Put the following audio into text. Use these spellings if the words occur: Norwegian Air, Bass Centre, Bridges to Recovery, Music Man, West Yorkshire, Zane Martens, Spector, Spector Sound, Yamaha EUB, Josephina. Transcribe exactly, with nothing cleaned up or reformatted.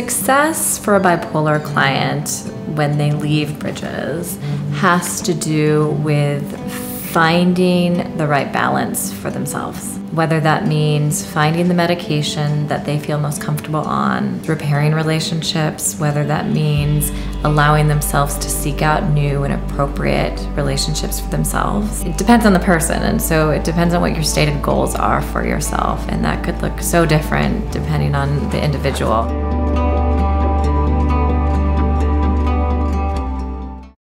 success for a bipolar client when they leave Bridges has to do with finding the right balance for themselves. Whether that means finding the medication that they feel most comfortable on, repairing relationships, whether that means allowing themselves to seek out new and appropriate relationships for themselves. It depends on the person, and so it depends on what your stated goals are for yourself, and that could look so different depending on the individual.